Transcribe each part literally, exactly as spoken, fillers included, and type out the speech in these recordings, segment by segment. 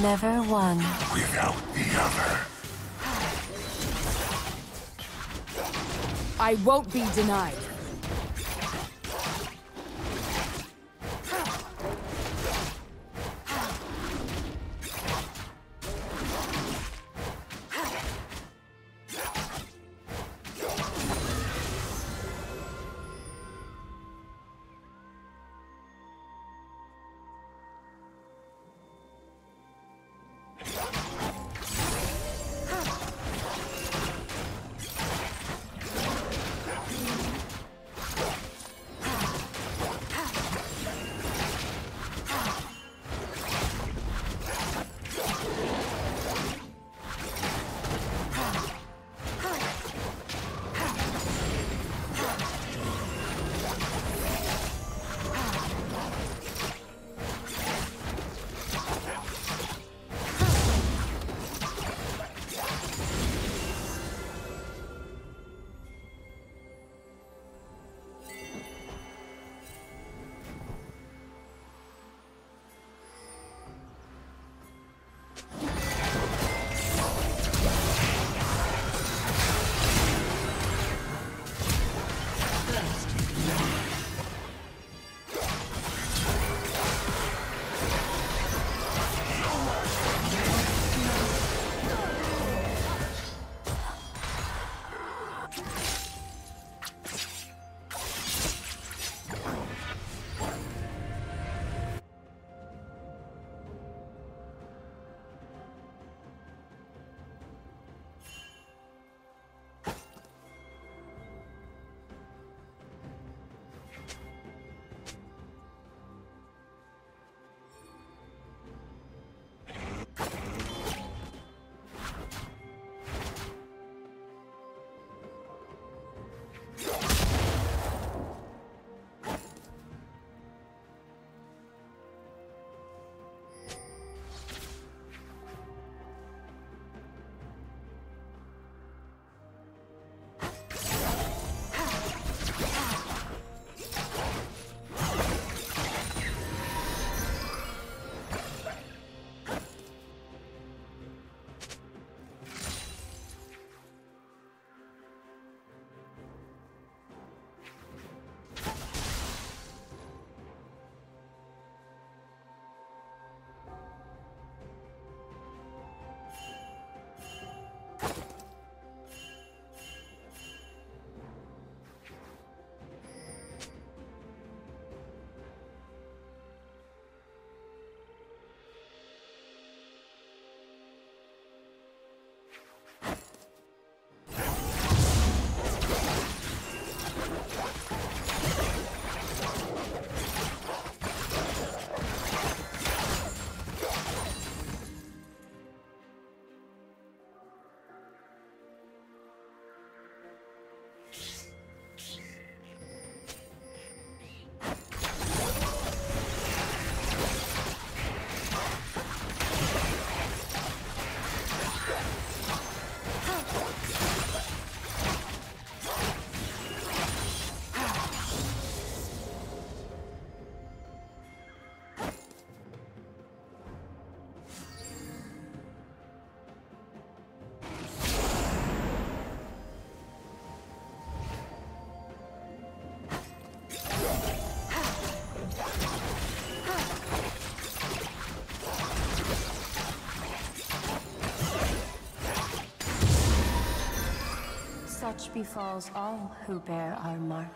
Never one without the other. I won't be denied. Such befalls all who bear our mark.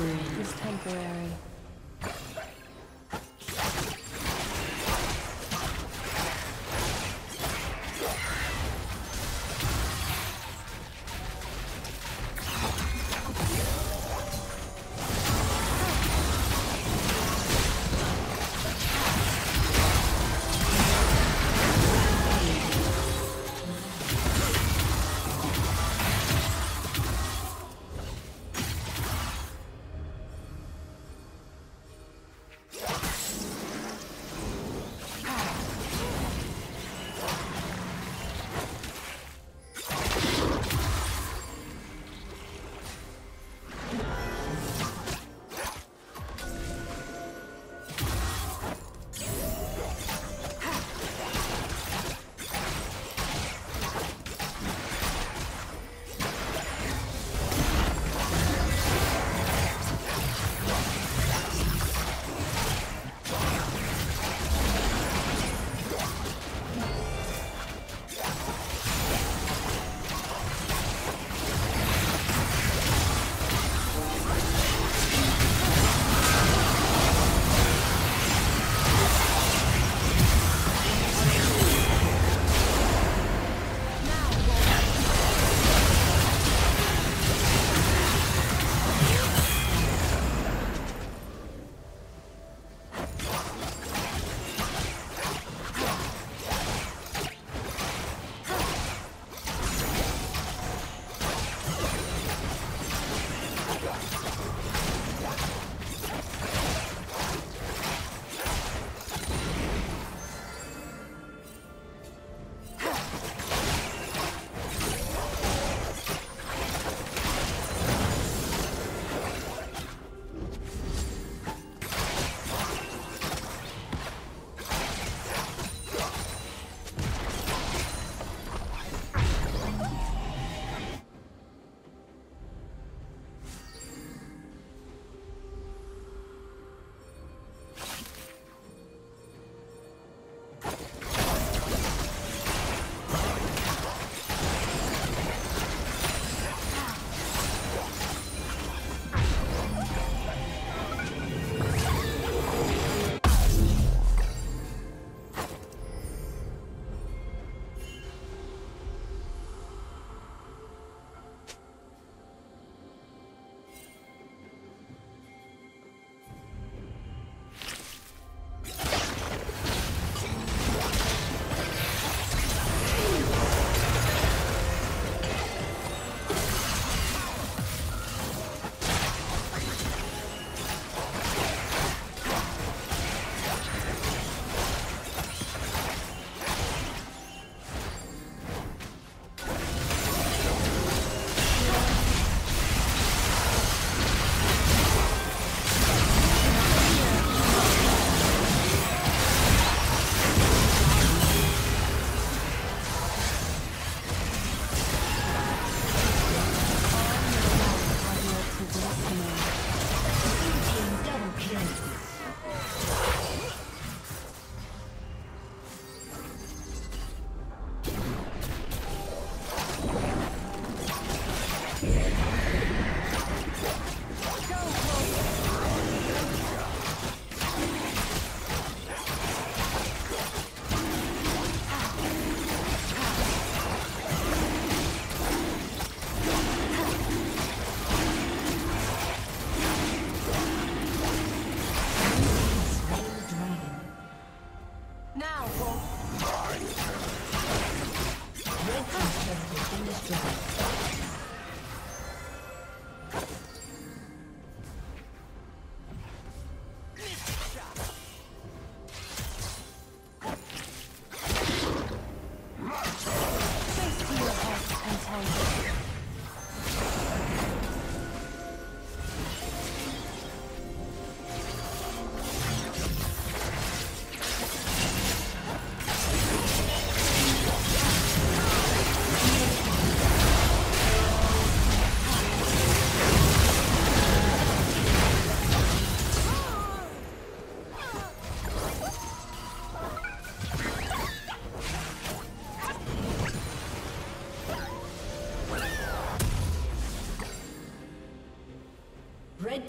Misery is temporary. Red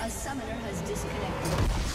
A summoner has disconnected.